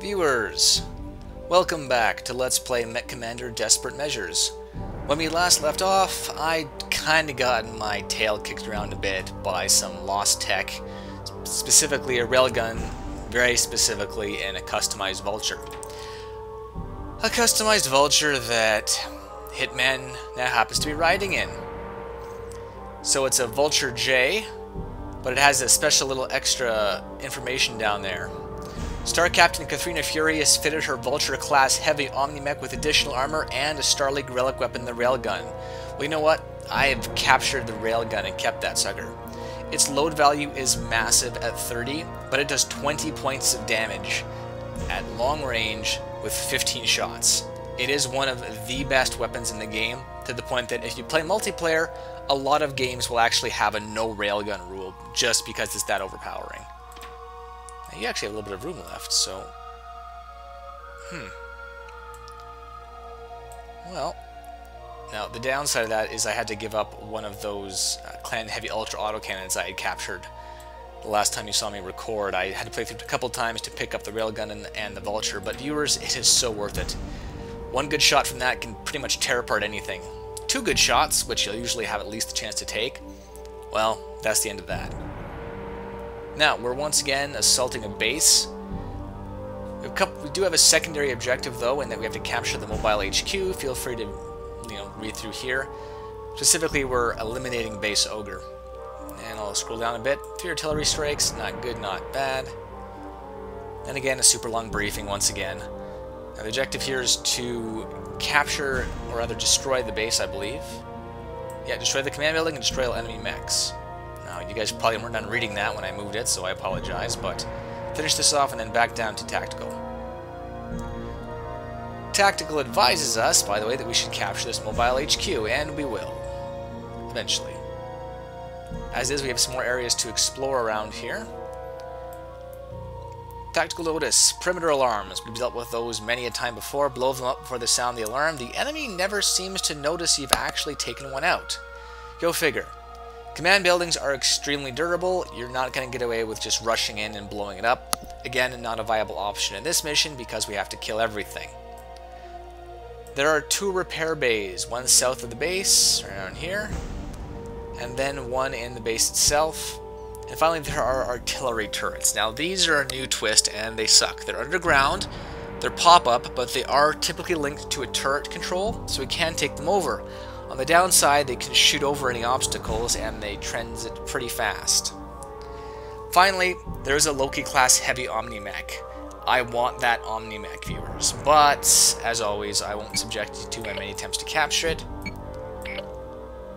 Viewers, welcome back to Let's Play MechCommander Desperate Measures. When we last left off, I kinda got my tail kicked around a bit by some lost tech, specifically a railgun, very specifically, and a customized vulture. A customized vulture that Hitman now happens to be riding in. So it's a Vulture J, but it has a special little extra information down there. Star Captain Katrina Furious fitted her Vulture-class heavy Omni-Mech with additional armor and a Star League relic weapon, the Railgun. Well, you know what? I have captured the Railgun and kept that sucker. Its load value is massive at 30, but it does 20 points of damage at long range with 15 shots. It is one of the best weapons in the game, to the point that if you play multiplayer, a lot of games will actually have a no railgun rule just because it's that overpowering. Now, you actually have a little bit of room left, so... Well, now the downside of that is I had to give up one of those Clan Heavy Ultra Auto Cannons I had captured. The last time you saw me record, I had to play through it a couple times to pick up the railgun and the vulture, but viewers, it is so worth it. One good shot from that can pretty much tear apart anything. Two good shots, which you'll usually have at least a chance to take, well, that's the end of that. Now, we're once again assaulting a base. We do have a secondary objective, though, in that we have to capture the mobile HQ. Feel free to, read through here. Specifically, we're eliminating base Ogre. And I'll scroll down a bit. Three artillery strikes, not good, not bad. And again, a super long briefing once again. Now, the objective here is to capture, or rather destroy the base, I believe. Yeah, destroy the command building and destroy enemy mechs. Now, you guys probably weren't done reading that when I moved it, so I apologize, but finish this off and then back down to Tactical. Tactical advises us, by the way, that we should capture this mobile HQ, and we will. Eventually. As is, we have some more areas to explore around here. Tactical notice. Perimeter alarms. We've dealt with those many a time before. Blow them up before they sound the alarm. The enemy never seems to notice you've actually taken one out. Go figure. Command buildings are extremely durable. You're not going to get away with just rushing in and blowing it up. Again, not a viable option in this mission because we have to kill everything. There are two repair bays. One south of the base, right around here. And then one in the base itself. And finally, there are artillery turrets. Now, these are a new twist, and they suck. They're underground, they're pop-up, but they are typically linked to a turret control, so we can take them over. On the downside, they can shoot over any obstacles, and they transit pretty fast. Finally, there is a Loki-class heavy Omni-Mech. I want that Omni-Mech, viewers, but, as always, I won't subject you to my many attempts to capture it.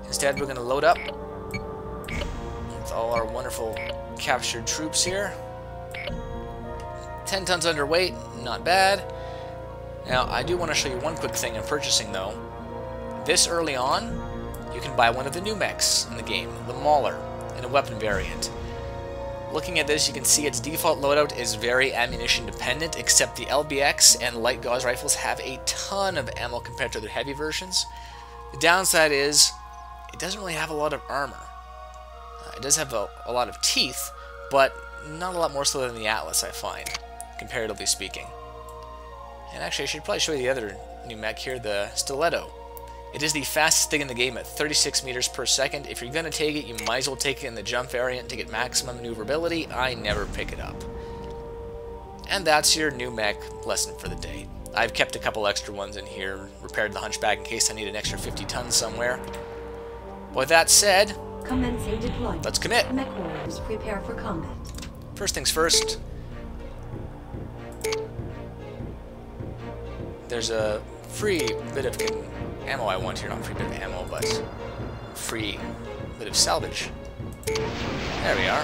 Instead, we're going to load up all our wonderful captured troops here. 10 tons underweight, not bad. Now, I do want to show you one quick thing in purchasing, though. This early on, you can buy one of the new mechs in the game, the Mauler, in a weapon variant. Looking at this, you can see its default loadout is very ammunition dependent, except the LBX and light gauze rifles have a ton of ammo compared to their heavy versions. The downside is, it doesn't really have a lot of armor. It does have a lot of teeth, but not a lot more so than the Atlas, I find, comparatively speaking. And actually, I should probably show you the other new mech here, the Stiletto. It is the fastest thing in the game at 36 meters per second. If you're going to take it, you might as well take it in the jump variant to get maximum maneuverability. I never pick it up. And that's your new mech lesson for the day. I've kept a couple extra ones in here, repaired the Hunchback in case I need an extra 50 tons somewhere. With that said... Commencing deployment. Let's commit. Mech warriors prepare for combat. First things first. There's a free bit of ammo I want here. Not a free bit of ammo, but free bit of salvage. There we are.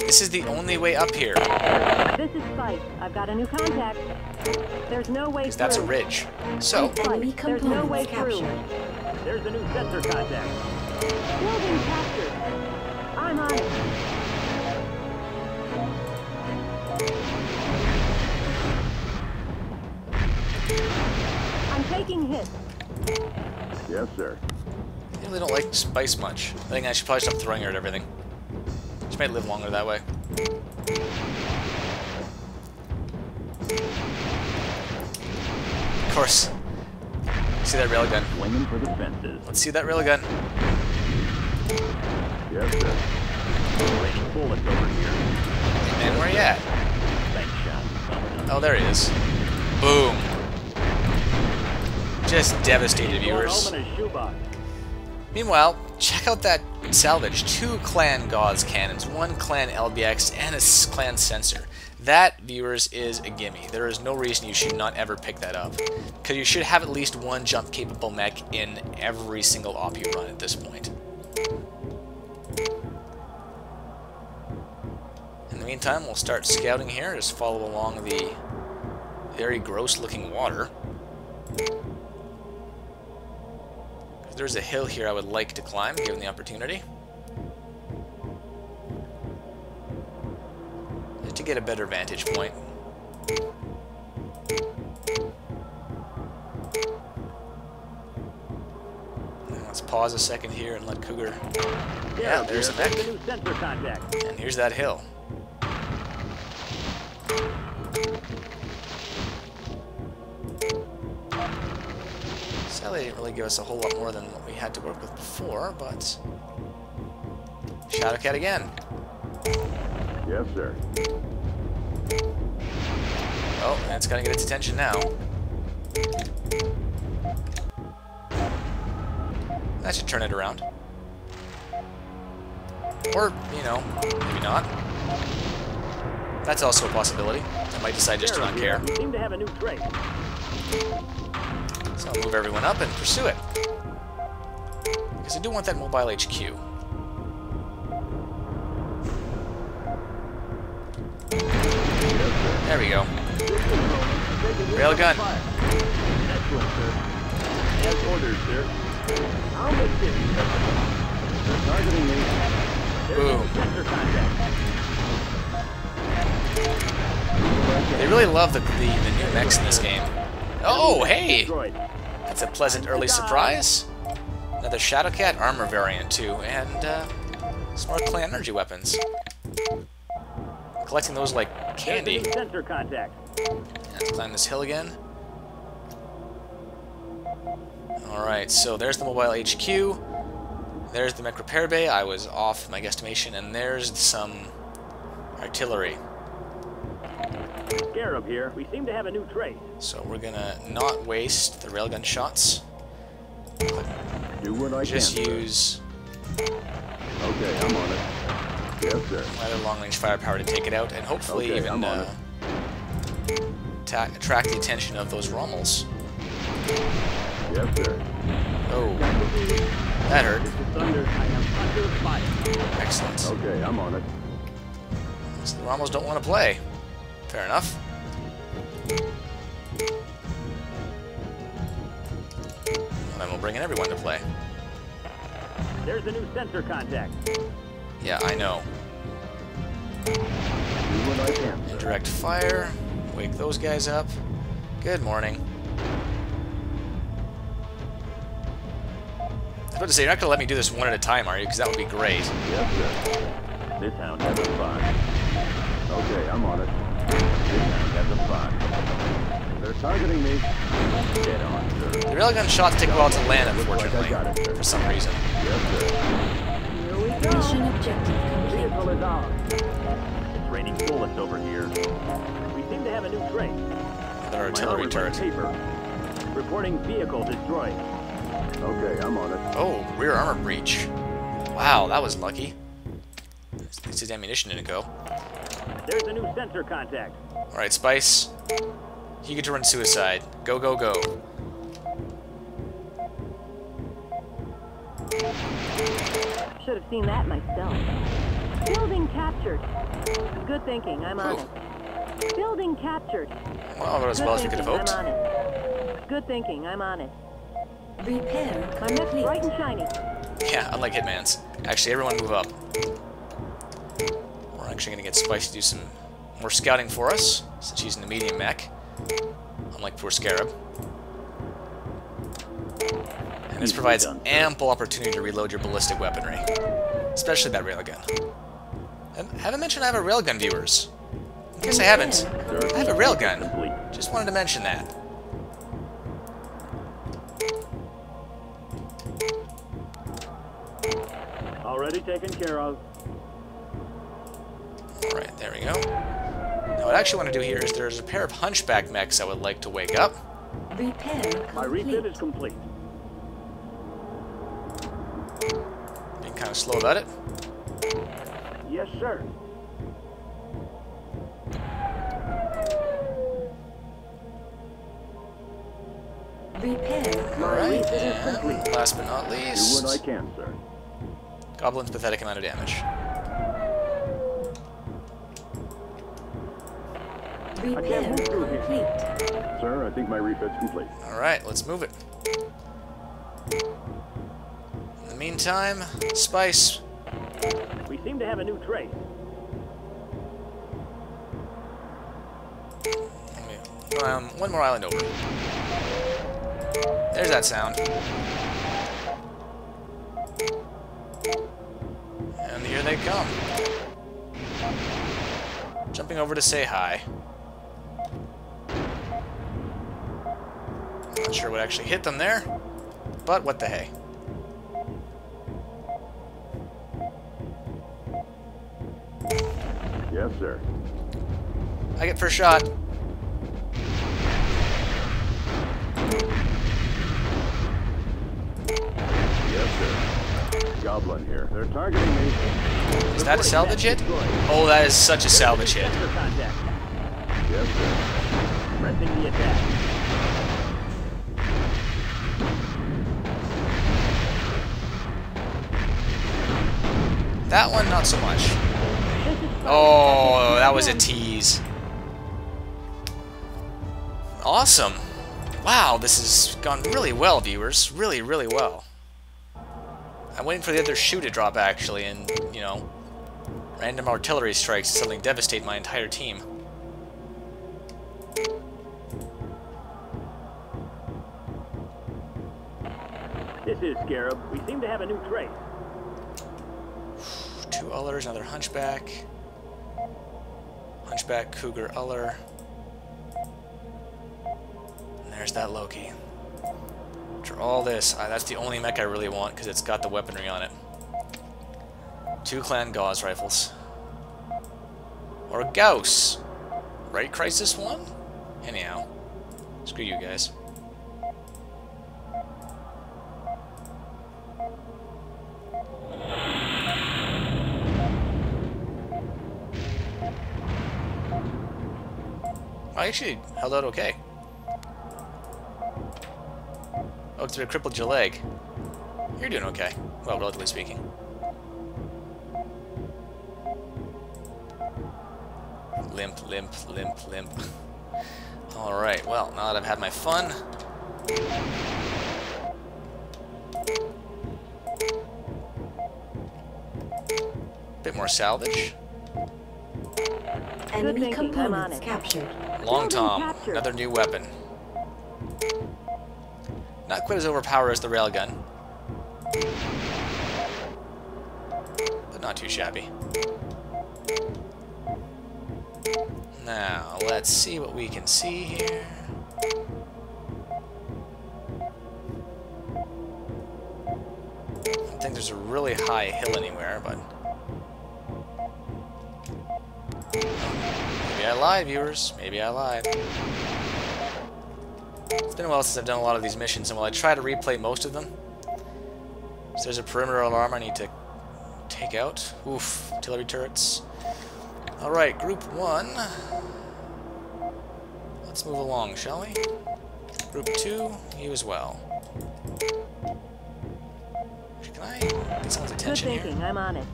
This is the only way up here. This is Spike. I've got a new contact. There's no way through. That's a ridge. So, there's no way through. There's a new sensor contact. Building captured. I'm on it. I'm taking hits. Yes, sir. I really don't like spice much. I think I should probably stop throwing her at everything. She might live longer that way. of course. See that railgun. Let's see that railgun. Yes, sir. Over here. Hey man, where are you at? Oh, there he is. Boom. Just devastated viewers. Meanwhile, check out that salvage. 2 Clan Gauze cannons, 1 Clan LBX, and a Clan sensor. That, viewers, is a gimme. There is no reason you should not ever pick that up, because you should have at least 1 jump-capable mech in every single op you run at this point. In the meantime, we'll start scouting here. Just follow along the very gross-looking water. There's a hill here I would like to climb, given the opportunity. To get a better vantage point. Let's pause a second here and let Cougar. Yeah, there's the mech. And here's that hill. Sadly, they didn't really give us a whole lot more than what we had to work with before, but Shadowcat again. Yes, sir. Oh, that's gonna get its attention now. That should turn it around. Or, you know, maybe not. That's also a possibility. I might decide just to not care. So I'll move everyone up and pursue it. Because I do want that mobile HQ. There we go. Railgun. Boom. They really love the new mechs in this game. Oh, hey! That's a pleasant early surprise. Another Shadowcat armor variant, too, and smart clan energy weapons. Collecting those like candy. Let's climb this hill again. Alright, so there's the mobile HQ. There's the mech repair bay. I was off my guesstimation. And there's some artillery. Scarab here. We seem to have a new trace. So we're gonna not waste the railgun shots. Do what I just can. Use. Okay, I'm on it. Yes, sir. Either long-range firepower to take it out, and hopefully okay, even attract the attention of those Rommels. Yes, sir. Oh, that hurt. Excellent. Okay, I'm on it. So the Rommels don't want to play. Fair enough. And then we'll bring in everyone to play. There's a new sensor contact. Yeah, I know. And direct fire. Wake those guys up. Good morning. I was about to say, you're not going to let me do this one at a time, are you? Because that would be great. Yep. This hound has a fun. Okay, I'm on it. This hound has a fun. They're targeting me. Get on, sir. The railgun shots take a while to land, unfortunately. For some reason. Yes, sir. Mission objective complete. It's raining bullets over here. We seem to have a new trace. The artillery turret. Reporting vehicle destroyed. Okay, I'm on it. Oh, rear armor breach. Wow, that was lucky. At least his ammunition didn't go. There's a new sensor contact. Alright, Spice. You get to run suicide. Go, go, go. Should have seen that myself. Building captured. Good thinking, I'm on it. Building captured. Well, not as well as we could have hoped. I'm on it. Good thinking, I'm on it. Repair. My mech is bright and shiny. Yeah, unlike Hitman's. Actually, everyone move up. We're actually going to get Spice to do some more scouting for us, since she's in the medium mech. Unlike poor Scarab. This provides ample opportunity to reload your ballistic weaponry, especially that railgun. I haven't mentioned I have a railgun, viewers. In case I haven't, I have a railgun. Just wanted to mention that. Already taken care of. Alright, there we go. Now what I actually want to do here is there's a pair of Hunchback mechs I would like to wake up. Repair complete. My refit is complete. Being kind of slow about it. Yes, sir. Repair. Alright, and last but not least... Do what I can, sir. Goblin's pathetic amount of damage. Repair complete. Sir, I think my refit's complete. Alright, let's move it. In the meantime, Spice. We seem to have a new trait. One more island over. There's that sound. And here they come. Jumping over to say hi. Not sure what actually hit them there, but what the hey. Yes, sir. I get first shot. Yes, sir. Goblin here. They're targeting me. Is that a salvage hit? Oh, that is such a salvage hit. Yes, sir. Pressing the attack. That one, not so much. Oh, that was a tease. Awesome. Wow, this has gone really well, viewers. Really, really well. I'm waiting for the other shoe to drop, actually, and, you know, random artillery strikes to suddenly devastate my entire team. This is Scarab. We seem to have a new trait. Two Ullers, another Hunchback. Hunchback, Cougar, Uller. And there's that Loki. After all this, that's the only mech I really want because it's got the weaponry on it. Two Clan Gauss rifles. Or Gauss! Right, Crisis 1? Anyhow. Screw you guys. I actually held out okay. Oh, it's crippled your leg. You're doing okay. Well, relatively speaking. Limp, limp, limp, limp. Alright, well, now that I've had my fun. Bit more salvage. Enemy components captured. Long Tom, another new weapon. Not quite as overpowered as the railgun, but not too shabby. Now, let's see what we can see here. I don't think there's a really high hill anywhere, but... Maybe I lied, viewers. Maybe I lied. It's been a while since I've done a lot of these missions, and while I try to replay most of them, so there's a perimeter alarm I need to take out. Oof, artillery turrets. Alright, Group 1. Let's move along, shall we? Group 2, you as well. Can I get someone's attention here? Good thinking, I'm on it.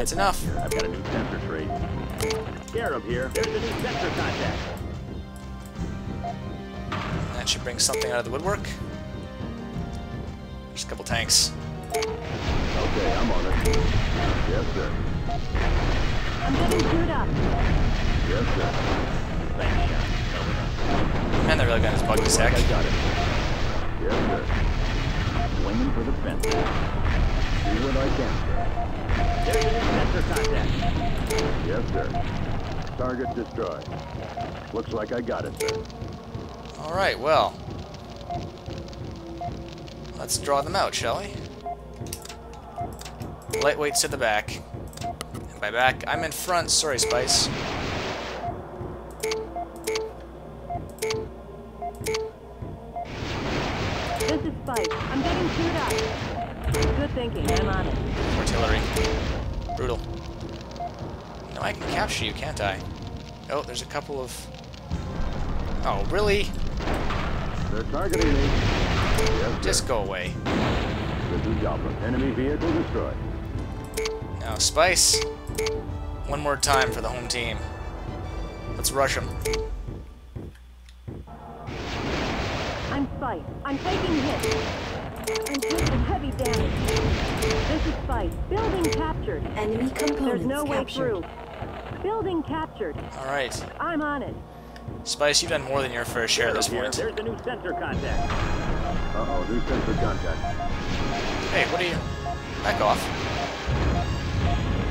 That's enough. I've got a new sensor trait. Scarab here. There's a new sensor contact. That should bring something out of the woodwork. Just a couple tanks. Okay, I'm on it. Yes, sir. I'm getting chewed up. Yes, sir. Thank you. Man, that really got his bug to sack. I got it. Yes, sir. Winging for the fence. Do what I can, sir. There's a new sensor contact. Yes, sir. Target destroyed. Looks like I got it, sir. Alright, well. Let's draw them out, shall we? Lightweights to the back. And by back, I'm in front. Sorry, Spice. This is Spice. I'm getting chewed up. Good thinking. I'm on it. Artillery. Brutal. No, I can capture you, can't I? Oh, there's a couple of... Oh, really? They're targeting me. Yes, just go away. Good job. Enemy vehicle destroyed. Now, Spice. One more time for the home team. Let's rush them. I'm Spice. I'm taking hits. I'm taking heavy damage. This is Spice. Building captured. Enemy components. There's no way through. Building captured. All right. I'm on it. Spice, you've done more than your fair share at this point. There's a new sensor contact. Uh-oh, new sensor contact. Hey, what are you... Back off.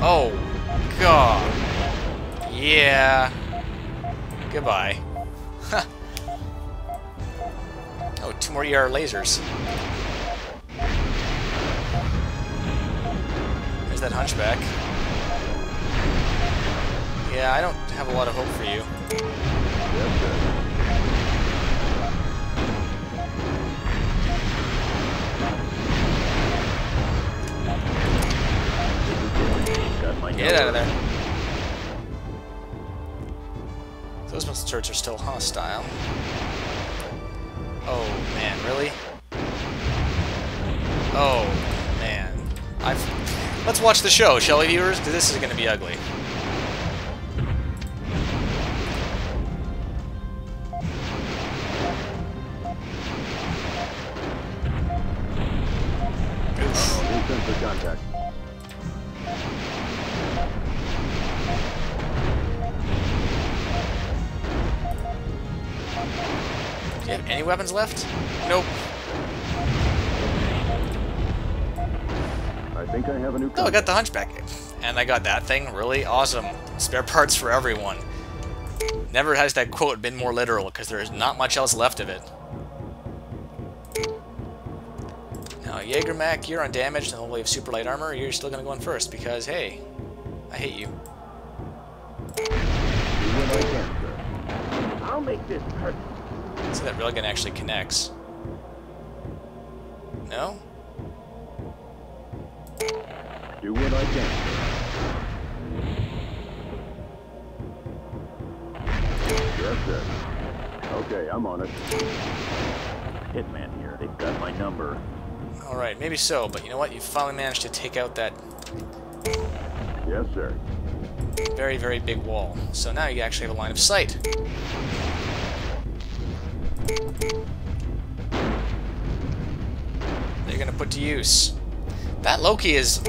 Oh, God. Yeah. Goodbye. Oh, two more ER lasers. There's that Hunchback. Yeah, I don't have a lot of hope for you. Get out of there. Those missile turrets are still hostile. Oh man, really? Oh man. Let's watch the show, shall we, viewers? Because this is going to be ugly. Contact. Do you have any weapons left? Nope. I think I have a new. Oh, I got the Hunchback, and I got that thing. Really awesome. Spare parts for everyone. Never has that quote been more literal, because there is not much else left of it. Jägermech, you're undamaged and the wave of super light armor. You're still going to go in first because, hey, I hate you. I'll make this hurt. See, that railgun actually connects. No? Do what I can. That's it. Okay, I'm on it. Hitman here. They've got my number. Alright, maybe so, but you know what? You finally managed to take out that... Yes, sir. Very, very big wall. So now you actually have a line of sight. They're going to put to use. That Loki is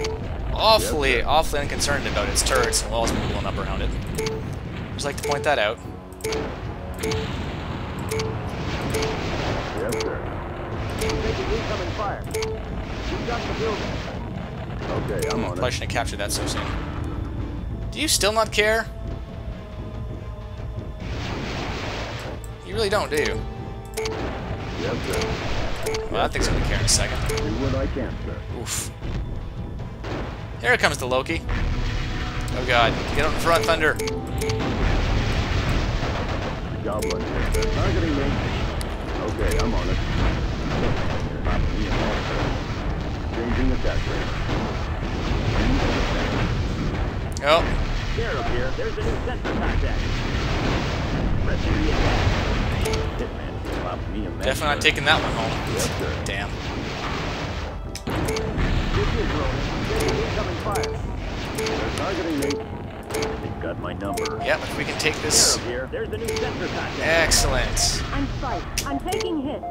awfully, yes, awfully unconcerned about its turrets and walls being blown up around it. I'd just like to point that out. Yes, sir. Incoming fire. You've got the building. Okay, I'm on it. I shouldn't have captured that so soon. Do you still not care? You really don't, do you? Yes, sir. Well, that thing's gonna care in a second. Do what I can, sir. Oof. Here comes the Loki. Oh God! Get up in front, Thunder. Goblin. Targeting me. Okay, I'm on it. Oh. Scarab here. There's a new sensor contact. Definitely not taking that one home. Yep. Damn. They're targeting me. They've got my number. Yep, if we can take this. There's a new sensor contact. Excellent. I'm spiked. I'm taking hits.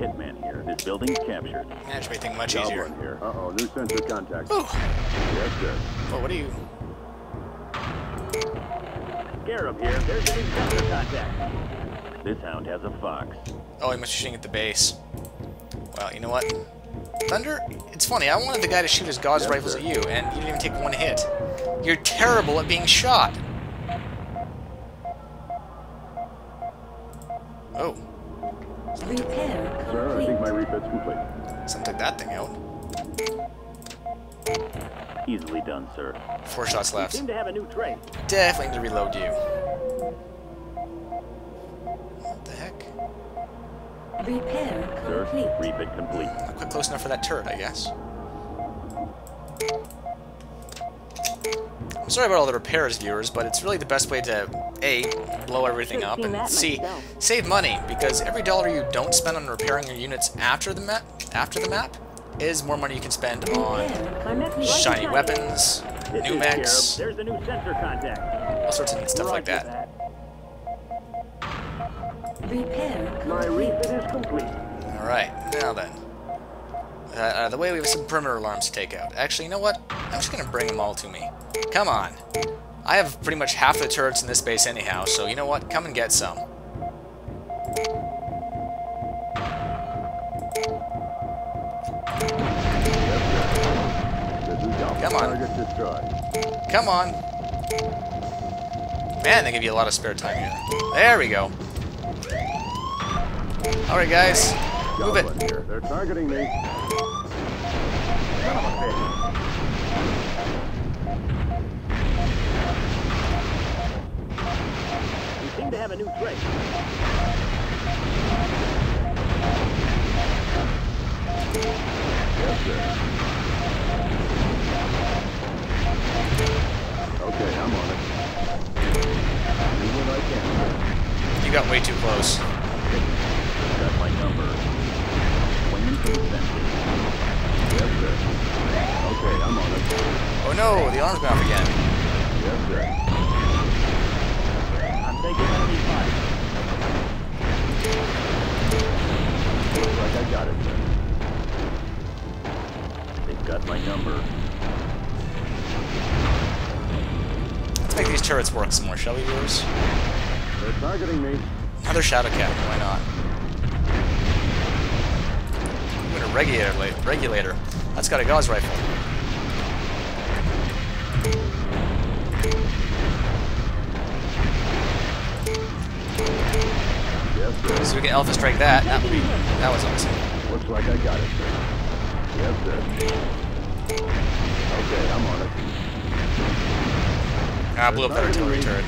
Hitman here. This building's captured. Manage everything much easier. Here. Uh-oh, new sensor contact. Ooh. Yes, sir. Well, what are you? Scarab here. There's a new sensor contact. This hound has a fox. Oh, he must be shooting at the base. Well, you know what? Thunder, it's funny. I wanted the guy to shoot his Gauss rifles at you, and you didn't even take one hit. You're terrible at being shot. Oh. Repair complete. Sir, I think my refit's complete. Something took that thing out. Easily done, sir. 4 shots left. Seem to have a new trait. Definitely need to reload you. What the heck? Repair complete. Sir, refit complete. Not quite close enough for that turret, I guess. I'm sorry about all the repairs, viewers, but it's really the best way to A, blow everything up, and C, save money, because every dollar you don't spend on repairing your units after the map is more money you can spend on shiny weapons, new mechs, all sorts of neat stuff like that. Alright, now then. The way we have some perimeter alarms to take out. Actually, you know what? I'm just going to bring them all to me. Come on. I have pretty much half the turrets in this base anyhow, so you know what? Come and get some. Come on. Come on. Man, they give you a lot of spare time here. There we go. Alright, guys. Move it. They're targeting me. We seem to have a new trick. Yes, sir. Okay, I'm on it. Do what I can. You got way too close. Got my number. Oh no, the arm's gone off again. I'm taking enemy fire. Looks like I got it, sir. They've got my number. Let's make these turrets work some more, shall we, viewers? They're targeting me. Another Shadowcat, why not? Regulator. That's got a Gauss rifle. Yes, so we can Alpha Strike that. That was awesome. Looks like I got it, sir. Yes, sir. Okay, I'm on it. I blew up that artillery turret.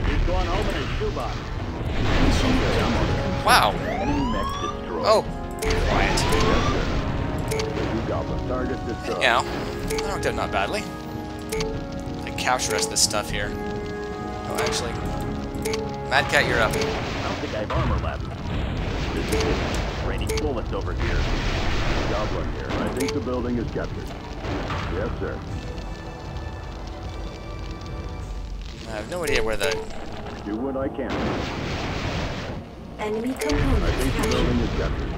He's going over in his shoebox. Okay, I'm on it. Wow. Oh. Quiet. Yeah. I worked out not badly. I capture the rest of this stuff here. Oh, actually. Madcat, you're up. I don't think I have armor left. This is raining bullets over here. Goblin here. I think the building is captured. Yes, sir. I have no idea where the... Do what I can. Enemy components I think the building is captured.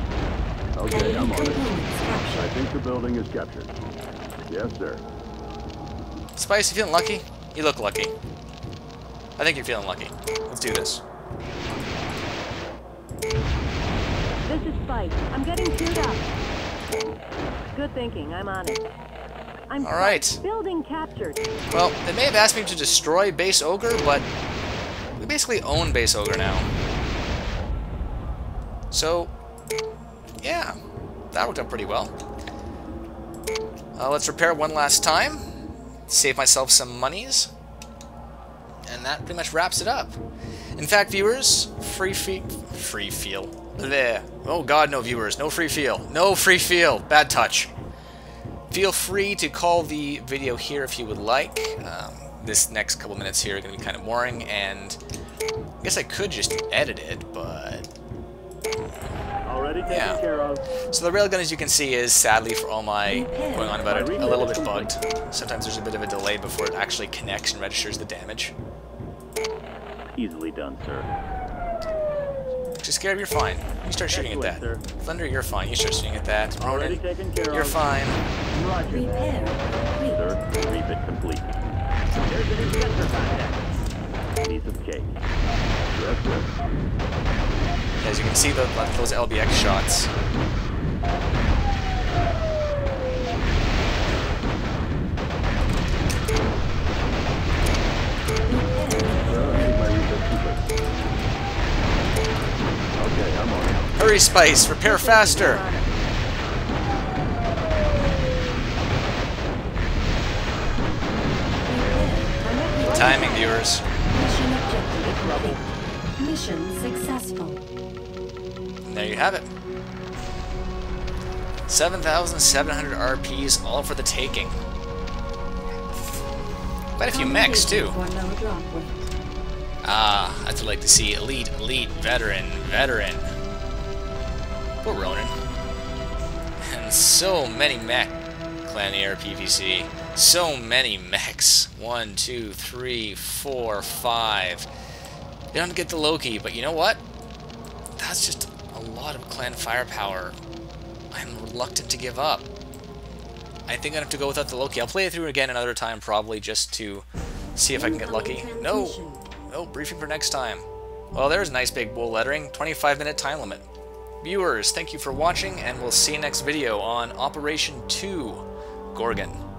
Okay, I'm on it. I think the building is captured. Yes, sir. Spice, you feeling lucky? You look lucky. I think you're feeling lucky. Let's do this. This is Spice. I'm getting chewed up. Good thinking. I'm on it. I'm all right. Building captured. Well, they may have asked me to destroy base Ogre, but we basically own base Ogre now. So, yeah, that worked out pretty well. Let's repair one last time, save myself some monies, and that pretty much wraps it up. In fact, viewers, free feel. Bleh. Oh God, no viewers, no free feel, no free feel. Bad touch. Feel free to call the video here if you would like. This next couple minutes here are going to be kind of boring, and I guess I could just edit it, but. Yeah. So the railgun, as you can see, is sadly for all my going on about it, a little bit bugged. Sometimes there's a bit of a delay before it actually connects and registers the damage. Easily done, sir. Actually, Scarab, you're fine. You start shooting at that. Thunder, you're fine. You start shooting at that. Ronan, you're fine. Sir, reap it complete. There's a new sensor contact. Piece of cake. Yes, sir. As you can see, those LBX shots. Battery spice! Repair faster! Good timing, viewers. Mission objective complete. Mission successful. And there you have it. 7,700 RPs, all for the taking. Quite a few mechs, too. Ah, I'd like to see elite, elite, veteran, veteran. Poor Ronan. And so many mech. Clan Air PVC. So many mechs. 1, 2, 3, 4, 5. You don't get the Loki, but you know what? That's just a lot of clan firepower. I'm reluctant to give up. I think I have to go without the Loki. I'll play it through again another time, probably, just to see if I can get lucky. No! No, briefing for next time. Well, there's nice big bull lettering. 25-minute time limit. Viewers, thank you for watching, and we'll see you next video on Operation 2 Gorgon.